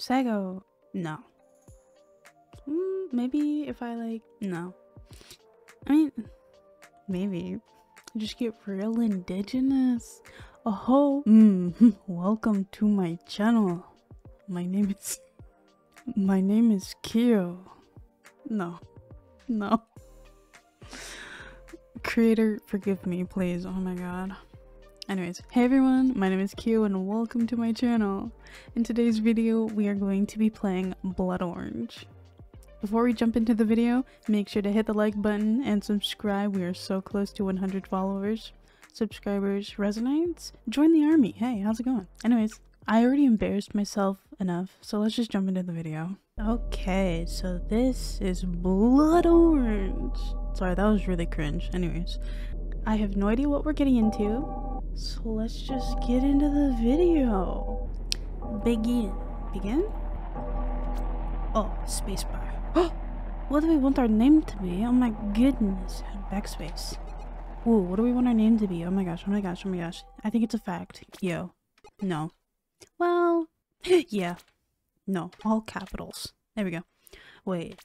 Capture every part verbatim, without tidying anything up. Sago. No. Mm, maybe if I like, no. I mean, maybe. Just get real indigenous. Oh, mm, welcome to my channel. My name is, my name is Kiyo. No, no. Creator, forgive me, please. Oh my god. Anyways, hey everyone, my name is Kiyo and welcome to my channel. In today's video, we are going to be playing Blood Orange. Before we jump into the video, make sure to hit the like button and subscribe. We are so close to one hundred followers, subscribers, Resonites. Join the army. Hey, how's it going? Anyways, I already embarrassed myself enough, so let's just jump into the video. Okay, so this is Blood Orange. Sorry, that was really cringe. Anyways, I have no idea what we're getting into. So let's just get into the video. Begin. Begin? Oh, spacebar. What do we want our name to be? Oh my goodness. Backspace. Ooh, what do we want our name to be? Oh my gosh, oh my gosh, oh my gosh. I think it's a fact. Yo. No. Well, yeah. No. All capitals. There we go. Wait.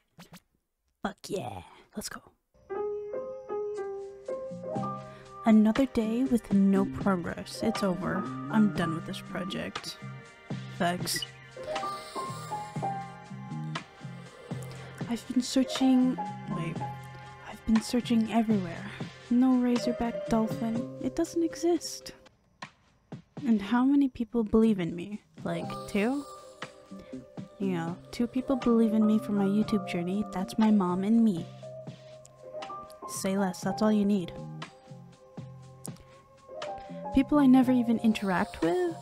Fuck yeah. Let's go. Another day with no progress. It's over. I'm done with this project. Thanks. I've been searching... Wait. I've been searching everywhere. No razorback dolphin. It doesn't exist. And how many people believe in me? Like, two? You know, two people believe in me for my YouTube journey. That's my mom and me. Say less. That's all you need. People I never even interact with?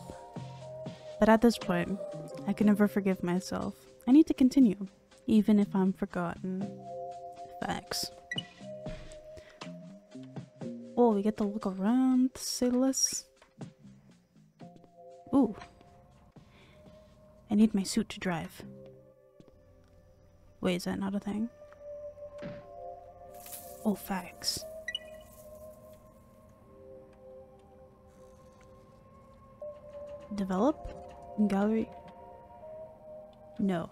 But at this point, I can never forgive myself. I need to continue, even if I'm forgotten. Facts. Oh, we get to look around, say less. Ooh. I need my suit to drive. Wait, is that not a thing? Oh, facts. Develop? Gallery? No.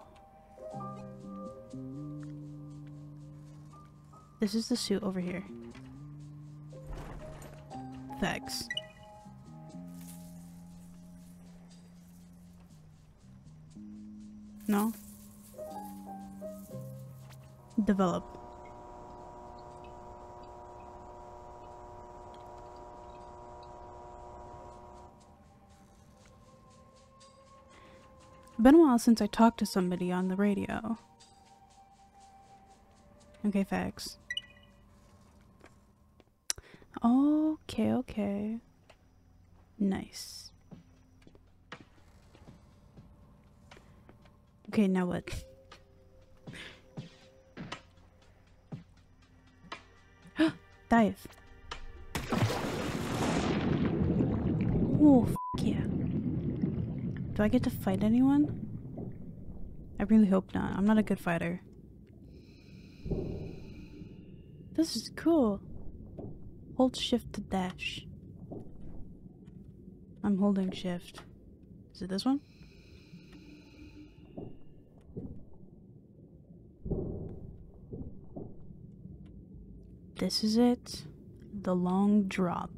This is the suit over here. Thanks. No? Develop. Been a while since I talked to somebody on the radio. Okay, facts. Okay, okay. Nice. Okay, now what? Dive. Oh, f yeah. Do I get to fight anyone? I really hope not. I'm not a good fighter. This is cool. Hold shift to dash. I'm holding shift. Is it this one? This is it. The long drop.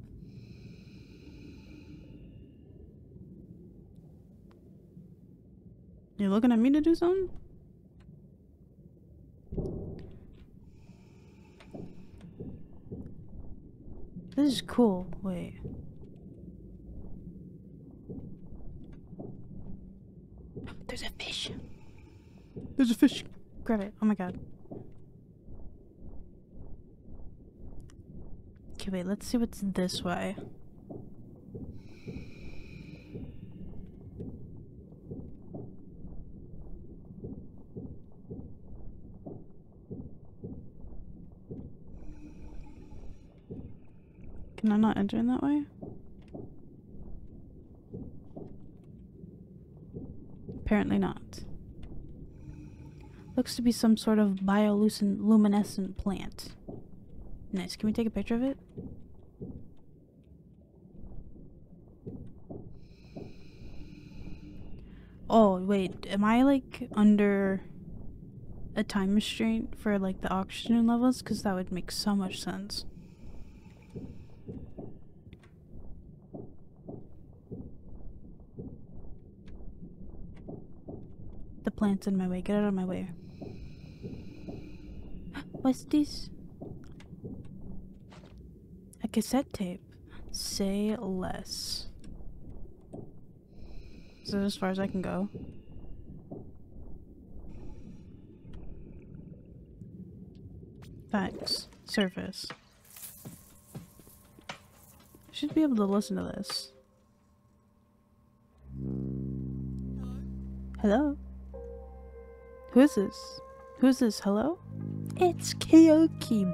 You're looking at me to do something? This is cool. Wait. There's a fish. There's a fish. Grab it. Oh my god. Okay, wait. Let's see what's this way. Can I not enter in that way? Apparently not. Looks to be some sort of bioluminescent plant. Nice. Can we take a picture of it? Oh, wait, am I like under a time restraint for like the oxygen levels? Because that would make so much sense. The plant's in my way. Get out of my way. What's this? A cassette tape. Say less. Is that as far as I can go? Facts. Surface. Should be able to listen to this. Hello? Who is this? Who is this? Hello? It's Kiyoki.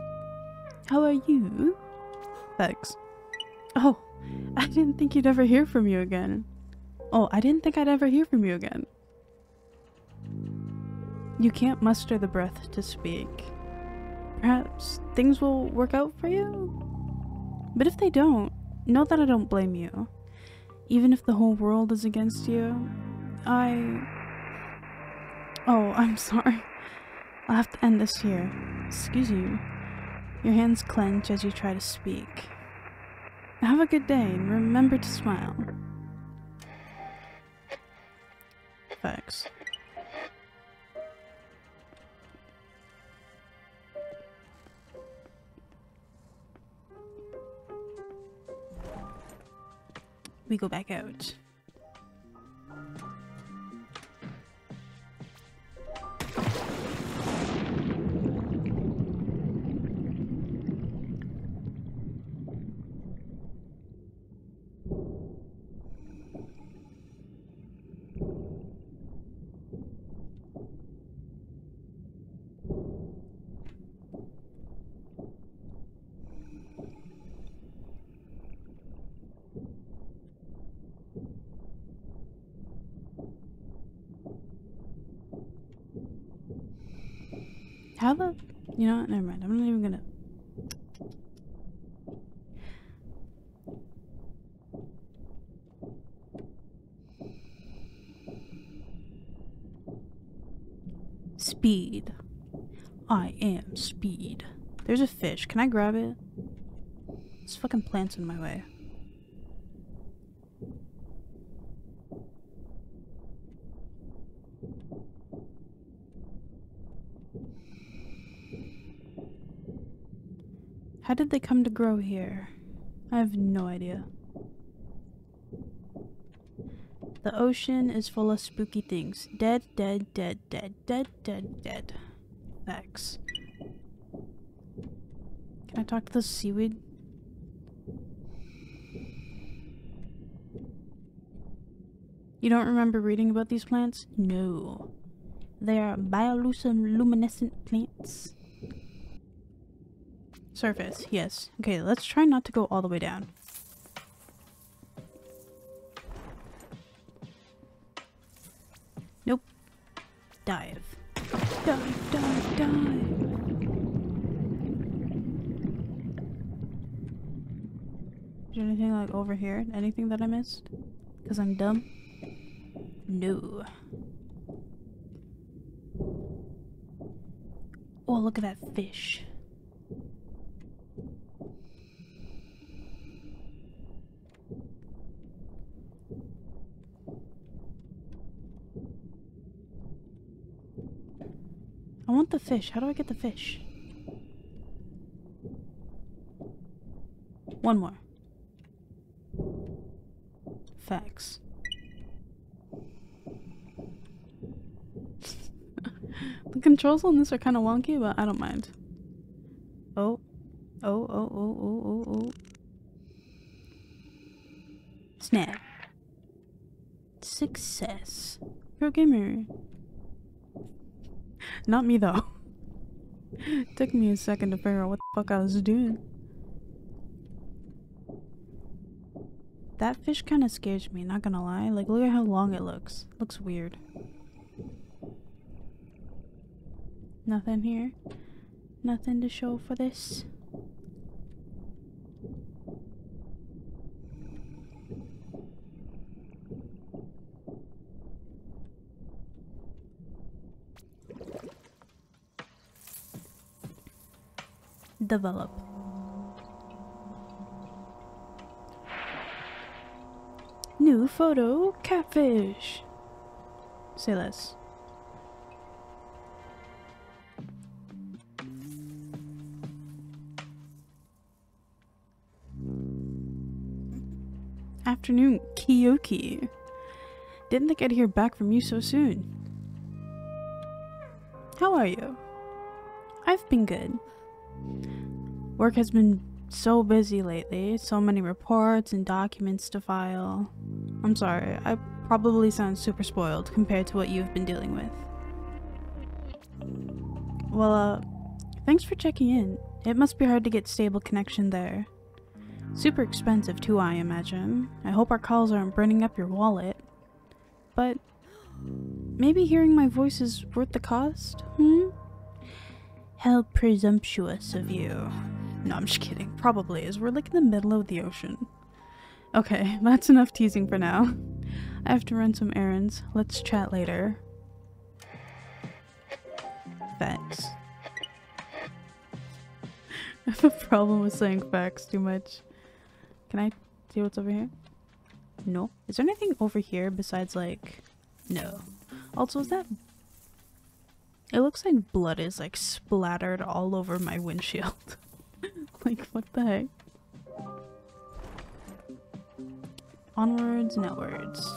How are you? Thanks. Oh, I didn't think you'd ever hear from you again. Oh, I didn't think I'd ever hear from you again. You can't muster the breath to speak. Perhaps things will work out for you? But if they don't, know that I don't blame you. Even if the whole world is against you, I... Oh, I'm sorry. I'll have to end this here. Excuse you. Your hands clench as you try to speak. Have a good day and remember to smile. Facts. We go back out. How the, you know, never mind. I'm not even gonna. Speed. I am speed. There's a fish. Can I grab it? This fucking plant's in my way. How did they come to grow here? I have no idea. The ocean is full of spooky things. Dead, dead, dead, dead, dead, dead, dead. Facts. Can I talk to the seaweed? You don't remember reading about these plants? No. They are bioluminescent plants. Surface, yes. Okay, let's try not to go all the way down. Nope. Dive. Dive, dive, dive. Is there anything like over here? Anything that I missed? Because I'm dumb? No. Oh, look at that fish. I want the fish. How do I get the fish? One more. Facts. The controls on this are kind of wonky, but I don't mind. Oh. Oh, oh, oh, oh, oh, oh. Snap. Success. Pro gamer. Not me though. Took me a second to figure out what the fuck I was doing. That fish kind of scares me, not gonna lie. Like, look at how long it looks. Looks weird. Nothing here. Nothing to show for this. develop. New photo, catfish. Say less. Afternoon, Kiyoki. Didn't think I'd hear back from you so soon. How are you? I've been good. Work has been so busy lately, so many reports and documents to file. I'm sorry, I probably sound super spoiled compared to what you've been dealing with. Well, uh, thanks for checking in. It must be hard to get stable connection there. Super expensive too, I imagine. I hope our calls aren't burning up your wallet. But maybe hearing my voice is worth the cost, hmm? How presumptuous of you. No, I'm just kidding. Probably is. We're like in the middle of the ocean. Okay, that's enough teasing for now. I have to run some errands. Let's chat later. Thanks. I have a problem with saying facts too much. Can I see what's over here? No. Is there anything over here besides like... No. Also, is that... It looks like blood is like splattered all over my windshield. Like, what the heck? Onwards and outwards.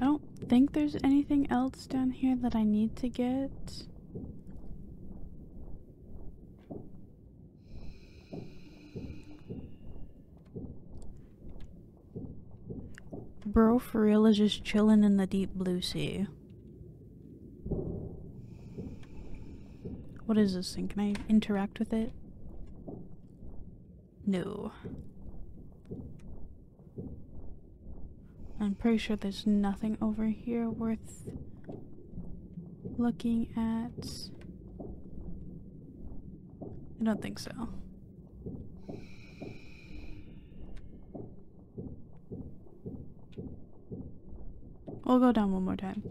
I don't think there's anything else down here that I need to get. Bro for real is just chilling in the deep blue sea. What is this thing? Can I interact with it? No. I'm pretty sure there's nothing over here worth looking at. I don't think so. We'll go down one more time.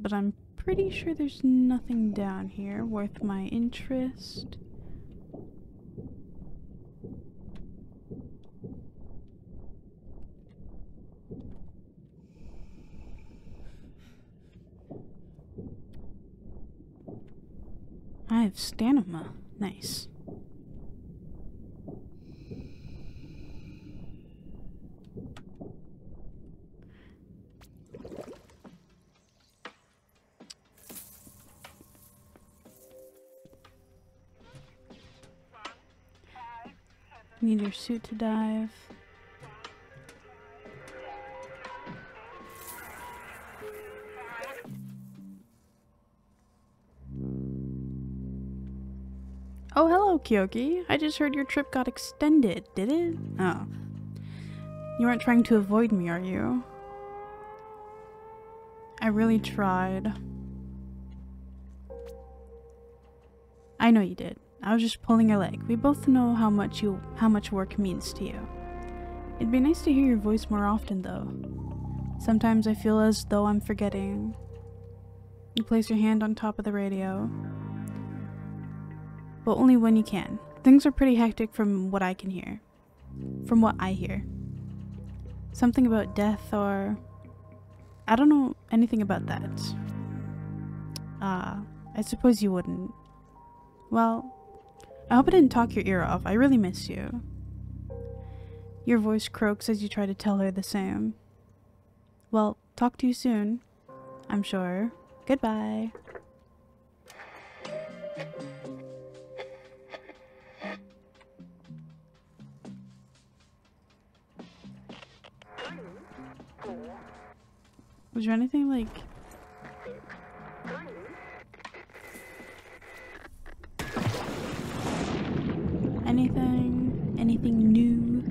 But I'm pretty sure there's nothing down here worth my interest. I have stamina. Nice. Need your suit to dive. Oh, hello, Kiyoki. I just heard your trip got extended, did it? Oh. You weren't trying to avoid me, are you? I really tried. I know you did. I was just pulling your leg. We both know how much you- how much work means to you. It'd be nice to hear your voice more often, though. Sometimes I feel as though I'm forgetting. You place your hand on top of the radio. But only when you can. Things are pretty hectic from what I can hear. From what I hear. Something about death or... I don't know anything about that. Ah, uh, I suppose you wouldn't. Well, I hope I didn't talk your ear off. I really miss you. Your voice croaks as you try to tell her the same. Well, talk to you soon, I'm sure. Goodbye. Was there anything like... Anything? Anything new?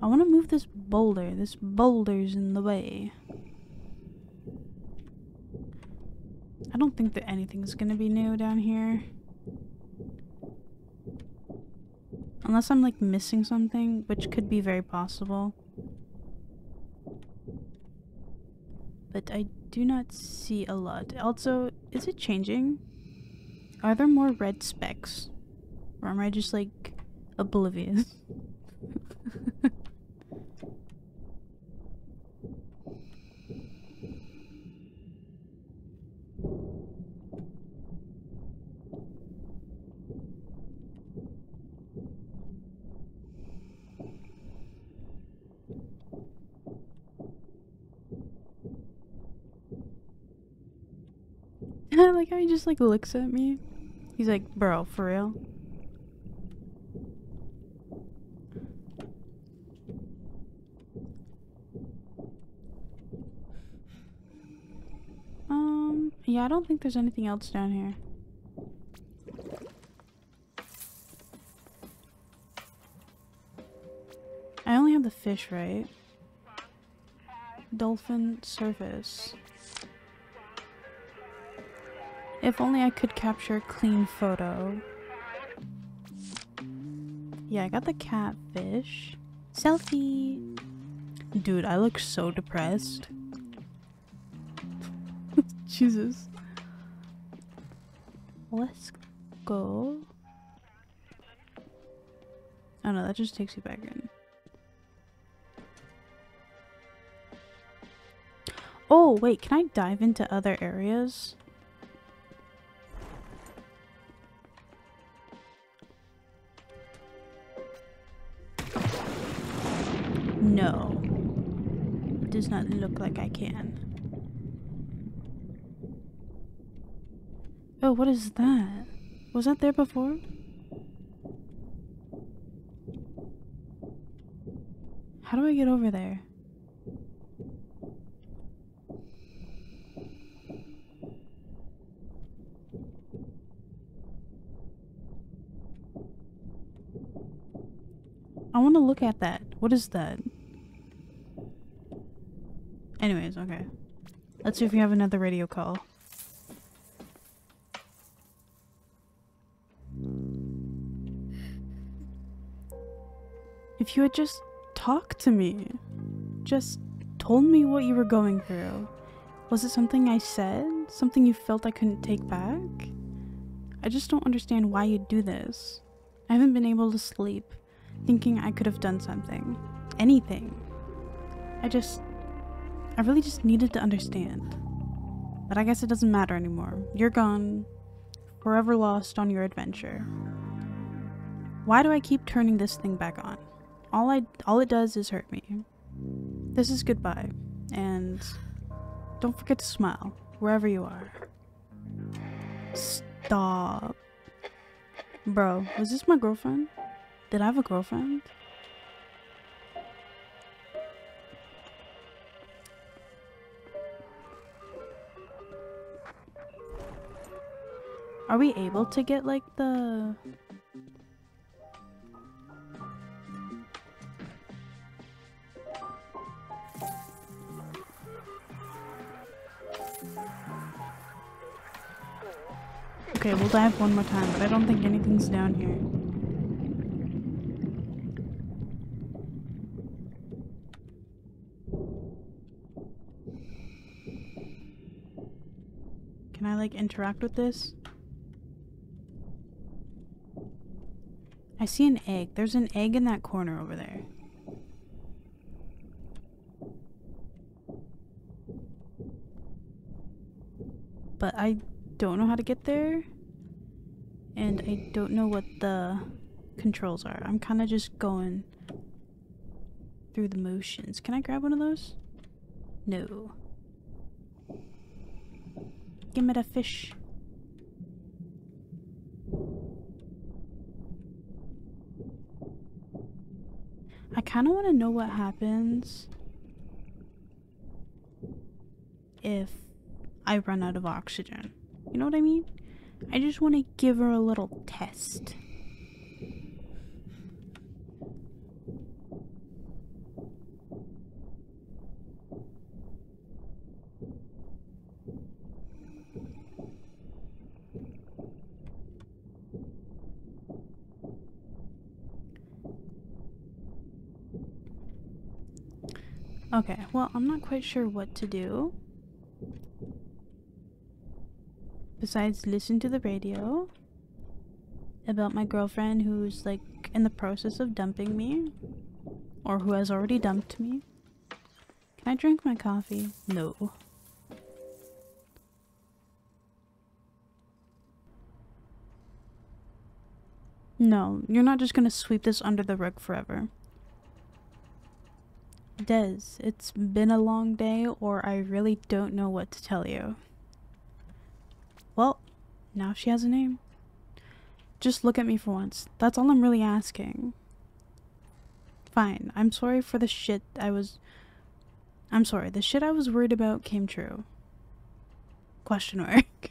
I want to move this boulder. This boulder's in the way. I don't think that anything's gonna be new down here. Unless I'm like missing something, which could be very possible. But I do not see a lot. Also, is it changing? Are there more red specks? Or am I just like oblivious? I like how he just like looks at me. He's like, bro, for real? Um, yeah, I don't think there's anything else down here. I only have the fish, right? Dolphin surface. If only I could capture a clean photo. Yeah, I got the catfish. Selfie! Dude, I look so depressed. Jesus. Let's go. Oh no, that just takes you back in. Oh, wait, can I dive into other areas? No, it does not look like I can. Oh, what is that? Was that there before? How do I get over there? I want to look at that. What is that? Anyways, okay. Let's see if we have another radio call. If you had just talked to me, just told me what you were going through. Was it something I said? Something you felt I couldn't take back? I just don't understand why you'd do this. I haven't been able to sleep, thinking I could have done something. Anything. I just... I really just needed to understand. But I guess it doesn't matter anymore. You're gone. Forever lost on your adventure. Why do I keep turning this thing back on? All I- all it does is hurt me. This is goodbye. And don't forget to smile, wherever you are. Stop. Bro, was this my girlfriend? Did I have a girlfriend? Are we able to get like the... Okay, we'll dive one more time, but I don't think anything's down here. Can I like interact with this? I see an egg. There's an egg in that corner over there. But I don't know how to get there. And I don't know what the controls are. I'm kind of just going through the motions. Can I grab one of those? No. Give me the fish. I kind of want to know what happens if I run out of oxygen. You know what I mean? I just want to give her a little test. Okay, well, I'm not quite sure what to do. Besides listen to the radio about my girlfriend who's like in the process of dumping me, or who has already dumped me. Can I drink my coffee? No. No, you're not just gonna sweep this under the rug forever. Des, it's been a long day, or I really don't know what to tell you. Well, now she has a name. Just look at me for once. That's all I'm really asking. Fine, I'm sorry for the shit I was... I'm sorry, the shit I was worried about came true. Question mark.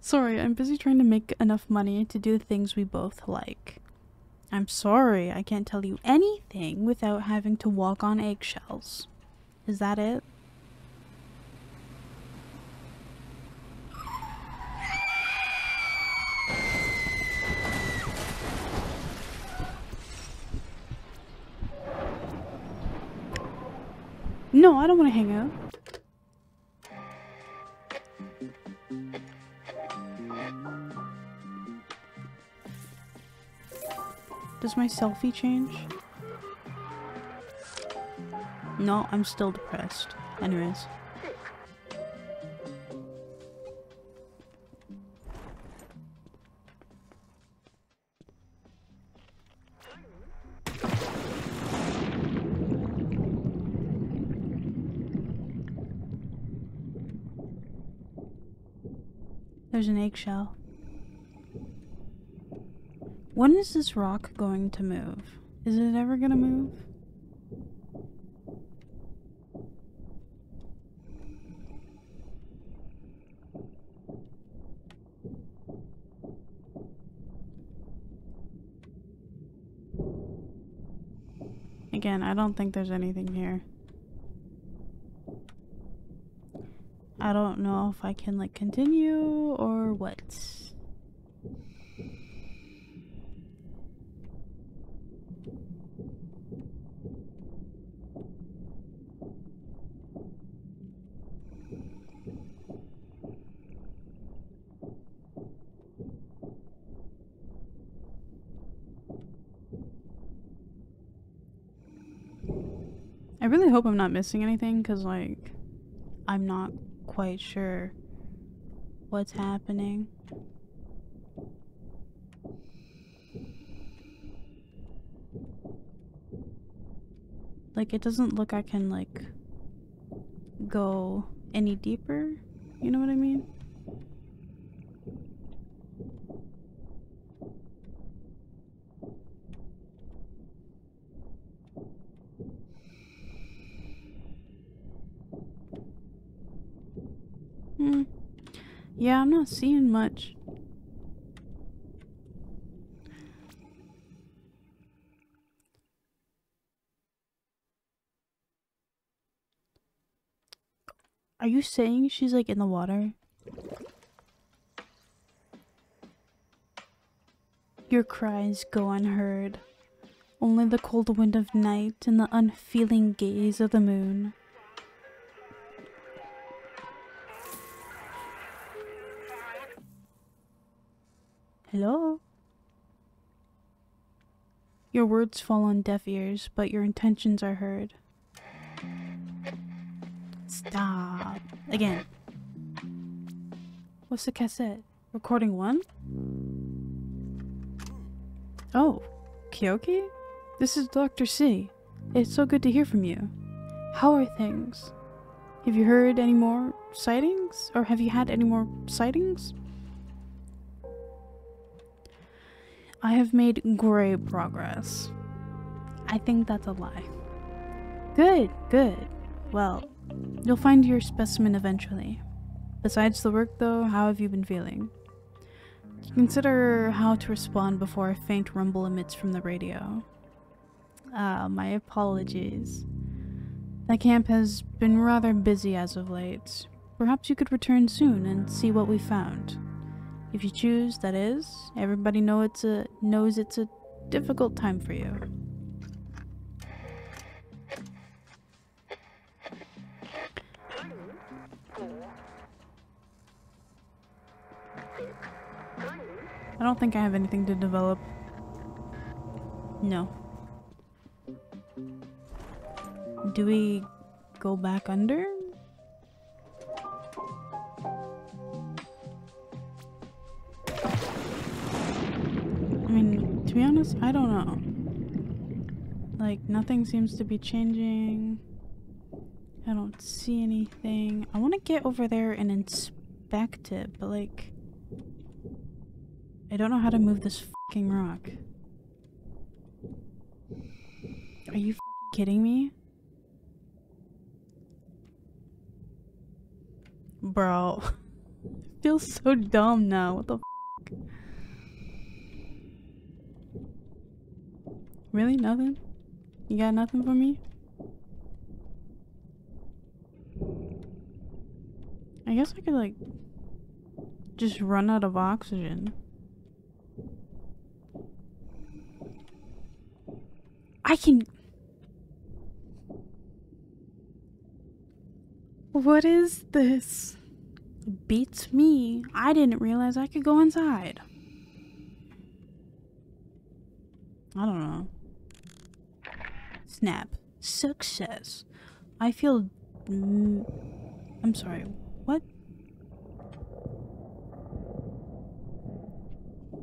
Sorry, I'm busy trying to make enough money to do the things we both like. I'm sorry, I can't tell you anything without having to walk on eggshells. Is that it? No, I don't want to hang out. Does my selfie change? No, I'm still depressed. Anyways. There's an eggshell. When is this rock going to move? Is it ever gonna move? Again, I don't think there's anything here. I don't know if I can like continue or what. I really hope I'm not missing anything, because like I'm not quite sure what's happening. Like, it doesn't look I can like go any deeper, you know what I mean? Hmm. Yeah, I'm not seeing much. Are you saying she's like in the water? Your cries go unheard. Only the cold wind of night and the unfeeling gaze of the moon. Hello? Your words fall on deaf ears, but your intentions are heard. Stop. Again. What's the cassette? Recording one? Oh, Kiyoki? This is Doctor C. It's so good to hear from you. How are things? Have you heard any more sightings? Or have you had any more sightings? I have made great progress. I think that's a lie. Good, good. Well, you'll find your specimen eventually. Besides the work though, how have you been feeling? Consider how to respond before a faint rumble emits from the radio. Ah, my apologies. That camp has been rather busy as of late. Perhaps you could return soon and see what we found. If you choose, that is. Everybody know it's a, knows it's a difficult time for you. I don't think I have anything to develop. No. Do we go back under? I mean, to be honest, I don't know. Like, nothing seems to be changing. I don't see anything. I want to get over there and inspect it, but like... I don't know how to move this fucking rock. Are you fucking kidding me? Bro. I feel so dumb now. What the fuck? Really? Nothing? You got nothing for me? I guess I could, like, just run out of oxygen. I can... What is this? Beats me. I didn't realize I could go inside. I don't know. Snap. Success. I feel... Mm, I'm sorry. What?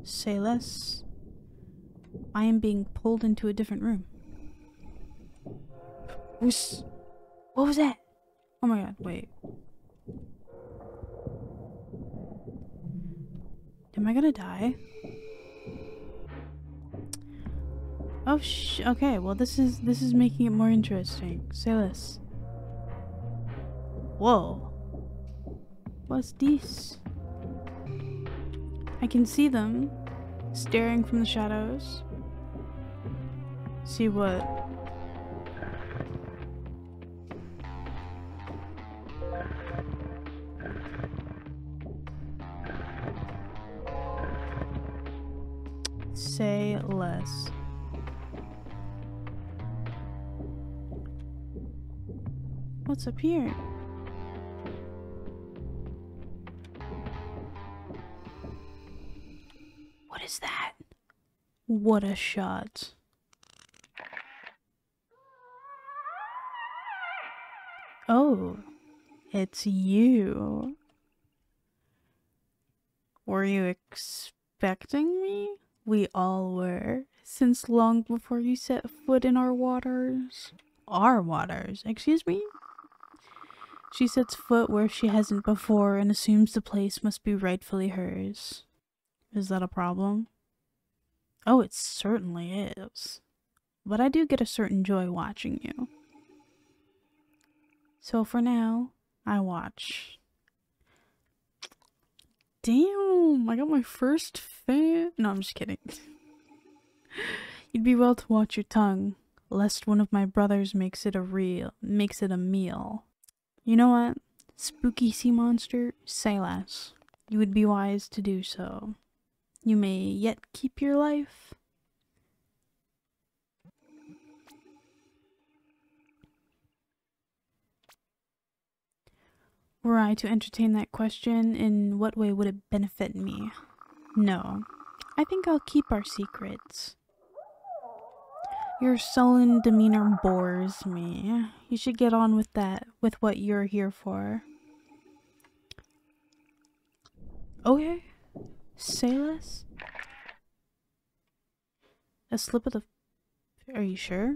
Say less. I am being pulled into a different room. What was that? Oh my god, wait. Am I gonna die? Oh sh- okay, well this is- this is making it more interesting. Say this. Whoa. What's this? I can see them. Staring from the shadows. See what? Say less. What's up here? What is that? What a shot. Oh, it's you. Were you expecting me? We all were, since long before you set foot in our waters. Our waters, excuse me? She sets foot where she hasn't before and assumes the place must be rightfully hers. Is that a problem? Oh, it certainly is. But I do get a certain joy watching you. So for now, I watch. Damn, I got my first fan. No, I'm just kidding. You'd be well to watch your tongue, lest one of my brothers makes it a real makes it a meal. You know what? Spooky sea monster, say less. You would be wise to do so. You may yet keep your life. Were I to entertain that question, in what way would it benefit me? No. I think I'll keep our secrets. Your sullen demeanor bores me. You should get on with that, with what you're here for. Okay. Say less. A slip of the... Are you sure?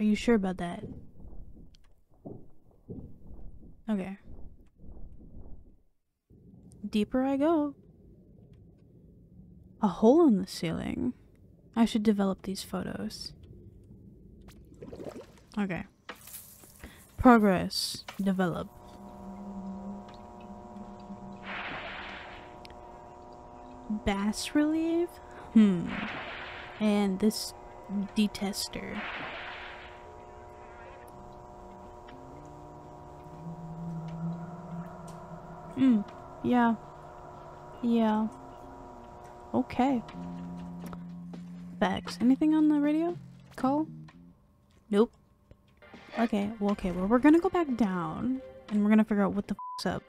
Are you sure about that? Okay. Deeper I go. A hole in the ceiling. I should develop these photos. Okay. Progress. Develop. Bas relief? Hmm. And this detester. Mm, yeah. Yeah. Okay. Facts. Anything on the radio? Call? Nope. Okay, well, okay, well, we're gonna go back down, and we're gonna figure out what the fuck's up.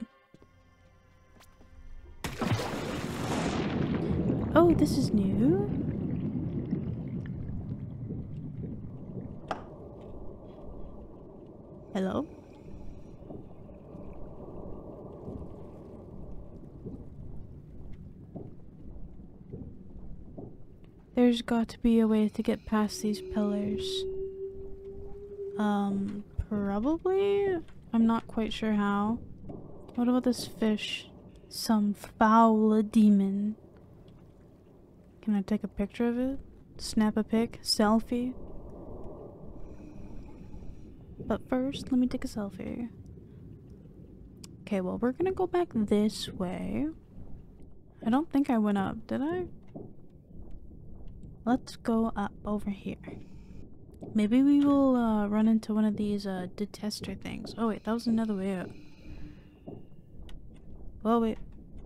Oh, this is new. Hello? There's got to be a way to get past these pillars. Um, probably? I'm not quite sure how. What about this fish? Some foul demon. Can I take a picture of it? Snap a pic? Selfie? But first, let me take a selfie. Okay, well, we're gonna go back this way. I don't think I went up, did I? Let's go up over here. Maybe we will uh, run into one of these uh, detector things. Oh wait, that was another way up. Oh wait,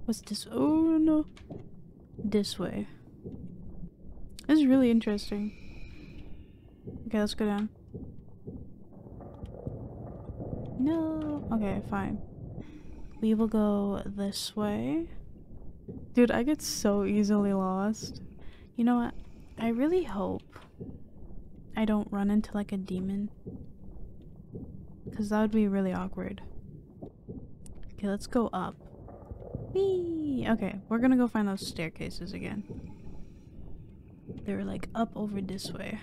what's this? Oh no, this way. This is really interesting. Okay, let's go down. No, okay, fine. We will go this way. Dude, I get so easily lost. You know what? I really hope I don't run into like a demon, because that would be really awkward. Okay, let's go up. Whee! Okay, we're gonna go find those staircases again. They were like up over this way.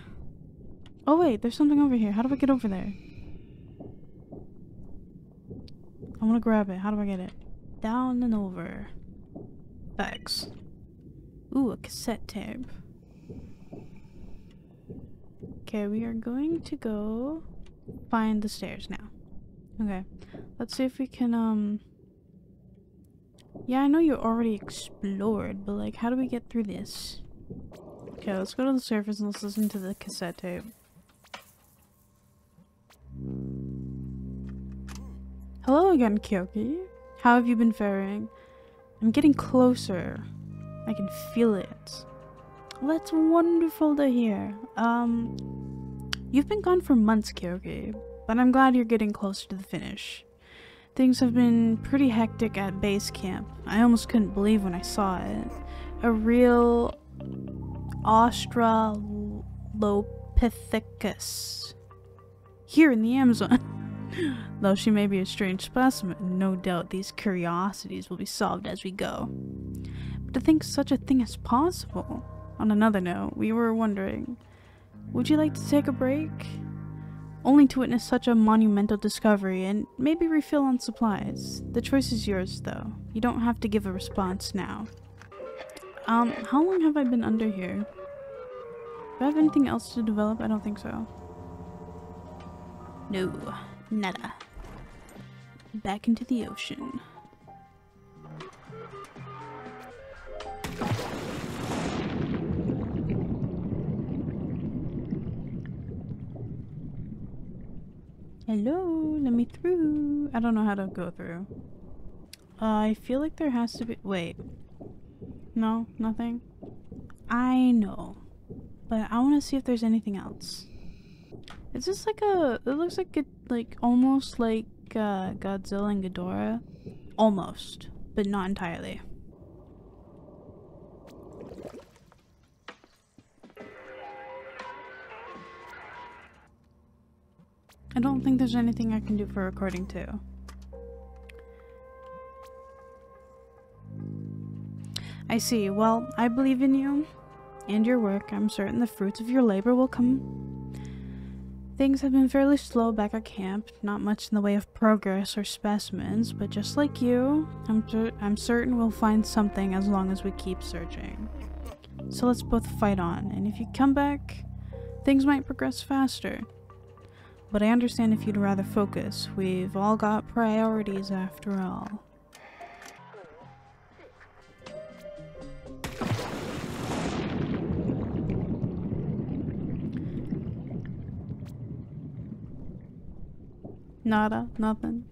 Oh wait, there's something over here. How do I get over there? I wanna grab it. How do I get it? Down and over. Thanks. Ooh, a cassette tape. Okay, we are going to go find the stairs now. Okay, let's see if we can, um... yeah, I know you already explored, but, like, how do we get through this? Okay, let's go to the surface and let's listen to the cassette tape. Hello again, Kiyoki. How have you been faring? I'm getting closer. I can feel it. Well, that's wonderful to hear. Um... You've been gone for months, Kiyoki, but I'm glad you're getting closer to the finish. Things have been pretty hectic at base camp. I almost couldn't believe when I saw it. A real Australopithecus here in the Amazon. Though she may be a strange specimen, no doubt these curiosities will be solved as we go. But to think such a thing is possible. On another note, we were wondering, would you like to take a break? Only to witness such a monumental discovery and maybe refill on supplies. The choice is yours though. You don't have to give a response now. Um, how long have I been under here? Do I have anything else to develop? I don't think so. No, nada. Back into the ocean. Hello, let me through. I don't know how to go through. Uh, I feel like there has to be- wait. No, nothing? I know. But I want to see if there's anything else. Is this like a- it looks like it, like, almost like, uh, Godzilla and Ghidorah. Almost. But not entirely. I don't think there's anything I can do for recording too. I see. Well, I believe in you and your work. I'm certain the fruits of your labor will come. Things have been fairly slow back at camp. Not much in the way of progress or specimens, but just like you, I'm, cer I'm certain we'll find something as long as we keep searching. So let's both fight on, and if you come back, things might progress faster. But I understand if you'd rather focus. We've all got priorities after all. Nada, nothing.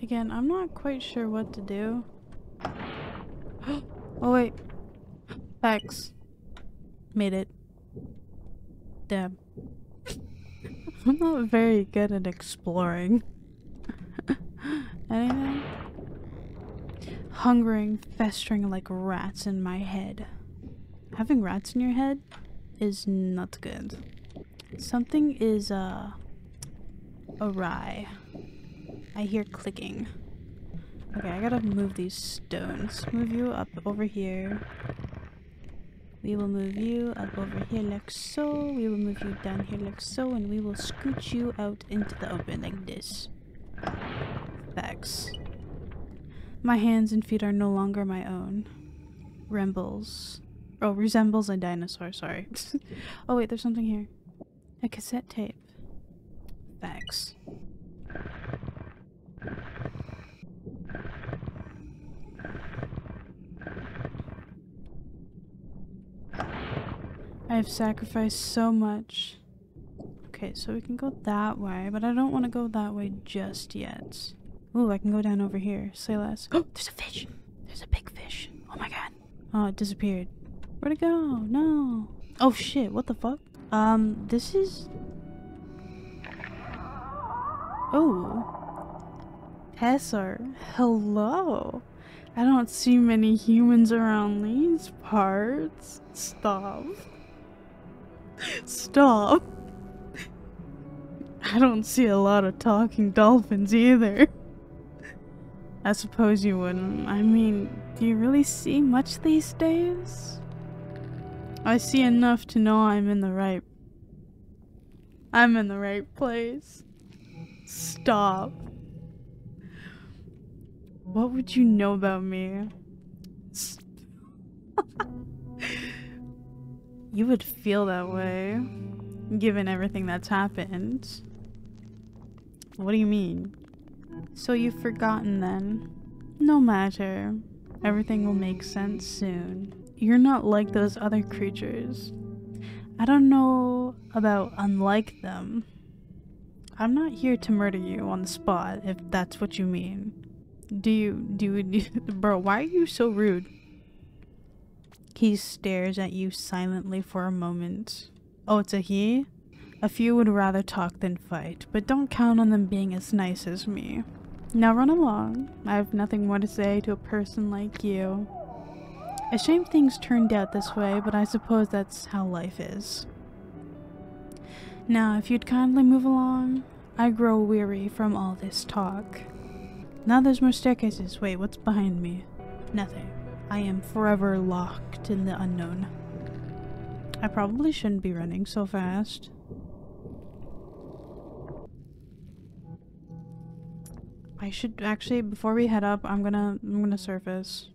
Again, I'm not quite sure what to do. Oh wait. X. Made it. Damn. I'm not very good at exploring. Anything? Hungering, festering like rats in my head. having rats in your head is not good. Something is uh awry. I hear clicking. Okay, I gotta move these stones. Move you up over here. We will move you up over here like so. We will move you down here like so, and we will scooch you out into the open like this. Facts. My hands and feet are no longer my own. Rembles. Oh, resembles a dinosaur, sorry. Oh wait, there's something here. A cassette tape. Facts. I have sacrificed so much. Okay, so we can go that way, but I don't want to go that way just yet. Ooh, I can go down over here. Say less. Oh, there's a fish! There's a big fish. Oh my god. Oh, it disappeared. Where'd it go? No. Oh shit, what the fuck? Um, this is... Oh. Pesser. Hello. I don't see many humans around these parts. Stop. Stop. I don't see a lot of talking dolphins either. I suppose you wouldn't. I mean, do you really see much these days? I see enough to know I'm in the right... I'm in the right place. Stop. What would you know about me? You would feel that way, given everything that's happened. What do you mean? So you've forgotten then. No matter. Everything will make sense soon. You're not like those other creatures. I don't know about unlike them. I'm not here to murder you on the spot, if that's what you mean. Do you- do you- bro, why are you so rude? He stares at you silently for a moment. Oh, it's a he? A few would rather talk than fight, but don't count on them being as nice as me. Now run along. I have nothing more to say to a person like you. A shame things turned out this way, but I suppose that's how life is. Now, if you'd kindly move along, I grow weary from all this talk. Now there's more staircases. Wait, what's behind me? Nothing. I am forever locked in the unknown. I probably shouldn't be running so fast. I should actually, before we head up, I'm gonna, I'm gonna surface.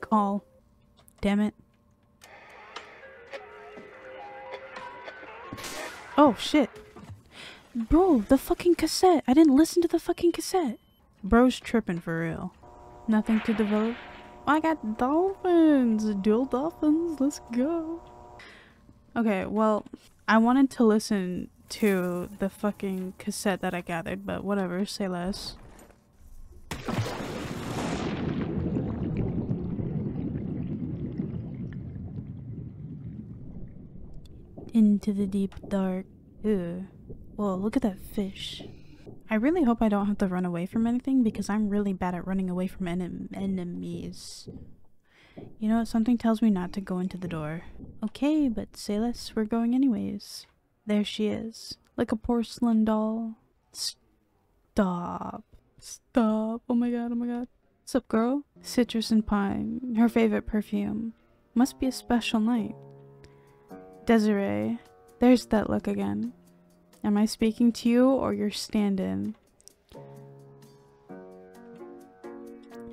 Call. Damn it. Oh shit. Bro, the fucking cassette. I didn't listen to the fucking cassette. Bro's tripping for real. Nothing to develop. Oh, I got dolphins. Dual dolphins. Let's go. Okay, well, I wanted to listen to the fucking cassette that I gathered, but whatever, say less. Into the deep dark. Ew. Whoa, look at that fish. I really hope I don't have to run away from anything, because I'm really bad at running away from en enemies. You know, something tells me not to go into the door. Okay, but say less, we're going anyways. There she is. Like a porcelain doll. Stop. Stop. Oh my god, oh my god. What's up, girl? Citrus and pine. Her favorite perfume. Must be a special night. Desiree. There's that look again. Am I speaking to you or your stand-in?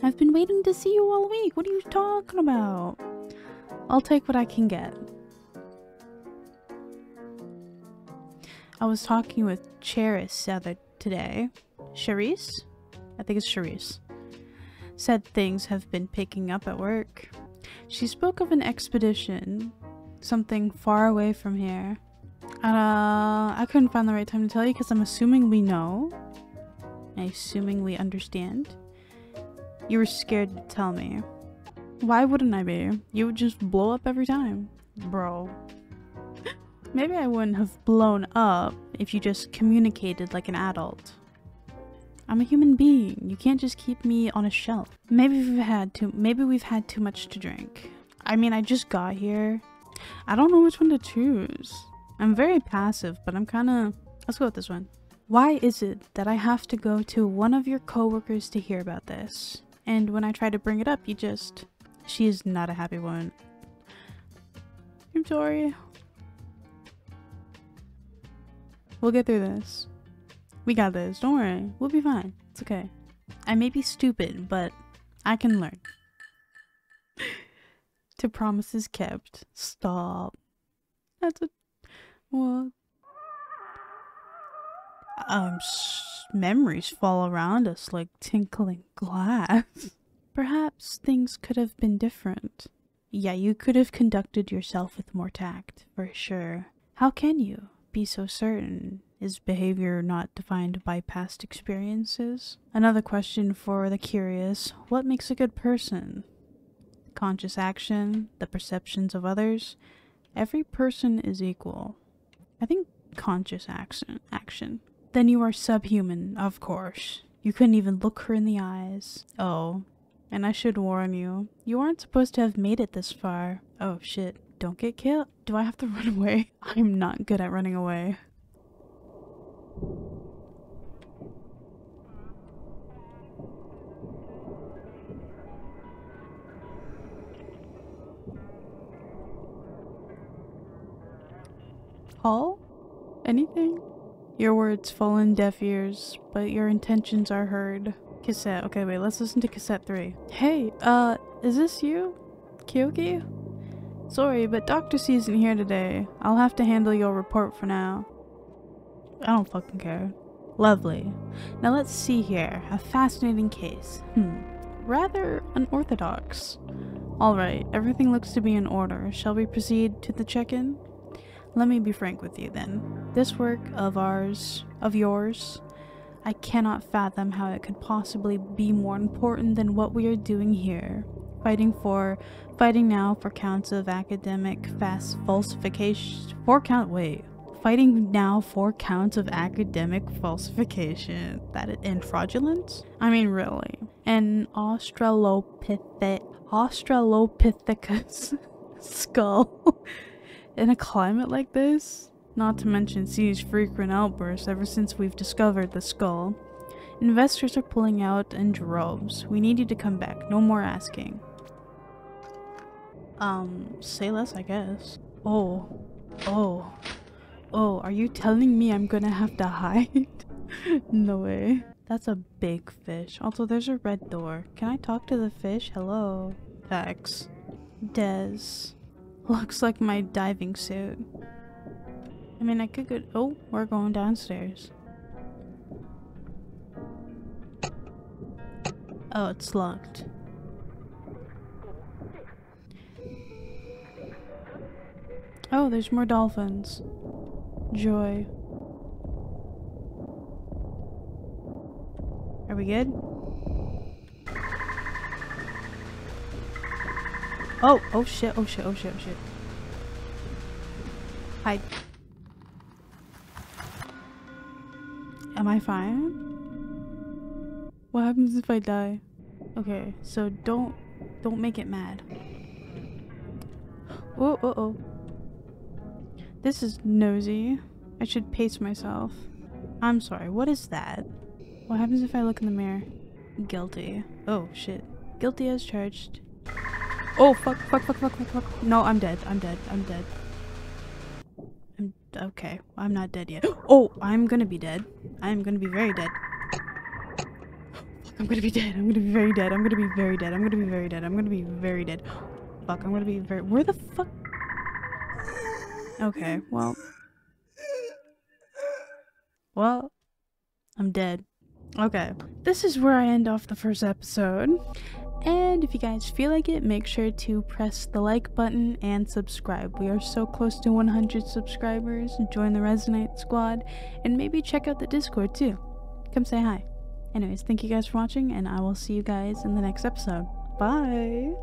I've been waiting to see you all week. What are you talking about? I'll take what I can get. I was talking with Charisse the other today. Charisse? I think it's Charisse. Said things have been picking up at work. She spoke of an expedition. Something far away from here. Uh, I couldn't find the right time to tell you because I'm assuming we know. I'm assuming we understand. You were scared to tell me. Why wouldn't I be? You would just blow up every time. Bro. Maybe I wouldn't have blown up if you just communicated like an adult. I'm a human being. You can't just keep me on a shelf. Maybe we've had too maybe we've had too much to drink. I mean, I just got here. I don't know which one to choose. I'm very passive, but I'm kind of... Let's go with this one. Why is it that I have to go to one of your coworkers to hear about this? And when I try to bring it up, you just... She is not a happy woman. I'm sorry. We'll get through this. We got this. Don't worry. We'll be fine. It's okay. I may be stupid, but I can learn. To promises kept. Stop. That's a... What? Um, memories fall around us like tinkling glass. Perhaps things could have been different. Yeah, you could have conducted yourself with more tact, for sure. How can you be so certain? Is behavior not defined by past experiences? Another question for the curious. What makes a good person? Conscious action, the perceptions of others. Every person is equal. I think conscious action. Action. Then you are subhuman, of course. You couldn't even look her in the eyes. Oh, and I should warn you. You aren't supposed to have made it this far. Oh shit, don't get killed. Do I have to run away? I'm not good at running away. All? Anything? Your words fall in deaf ears, but your intentions are heard. Cassette. Okay, wait, let's listen to cassette three. Hey, uh, is this you? Kiyoki? Sorry, but Doctor C isn't here today. I'll have to handle your report for now. I don't fucking care. Lovely. Now let's see here. A fascinating case. Hmm. Rather unorthodox. Alright, everything looks to be in order. Shall we proceed to the check-in? Let me be frank with you then. This work of ours, of yours, I cannot fathom how it could possibly be more important than what we are doing here. Fighting for, fighting now for counts of academic fast falsification, four count, wait. Fighting now for counts of academic falsification that it, and fraudulence? I mean, really. And Australopithe- Australopithecus skull. In a climate like this? Not to mention C's frequent outbursts ever since we've discovered the skull. Investors are pulling out in droves. We need you to come back. No more asking. Um, say less, I guess. Oh. Oh. Oh, are you telling me I'm gonna have to hide? No way. That's a big fish. Also, there's a red door. Can I talk to the fish? Hello. Facts. Des. Looks like my diving suit. I mean, I could go- oh, we're going downstairs. Oh, it's locked. Oh, there's more dolphins. Joy. Are we good? Oh, oh shit, oh shit, oh shit, oh shit. Hi. Am I fine? What happens if I die? Okay, so don't, don't make it mad. Oh, oh, oh. This is nosy. I should pace myself. I'm sorry, what is that? What happens if I look in the mirror? Guilty. Oh shit. Guilty as charged. Oh fuck, fuck, fuck, fuck, fuck, fuck. No, I'm dead, I'm dead, I'm dead. I'm- okay, I'm not dead yet. Oh, I'm gonna be dead. I'm gonna be very dead. Fuck, I'm gonna be dead, I'm gonna be very dead, I'm gonna be very dead, I'm gonna be very dead, I'm gonna be very dead. Fuck, I'm gonna be very- where the fuck? Okay, well. Well, I'm dead. Okay, this is where I end off the first episode. And if you guys feel like it, make sure to press the like button and subscribe. We are so close to one hundred subscribers. Join the Resonite squad and maybe check out the Discord too. Come say hi. Anyways, thank you guys for watching and I will see you guys in the next episode. Bye!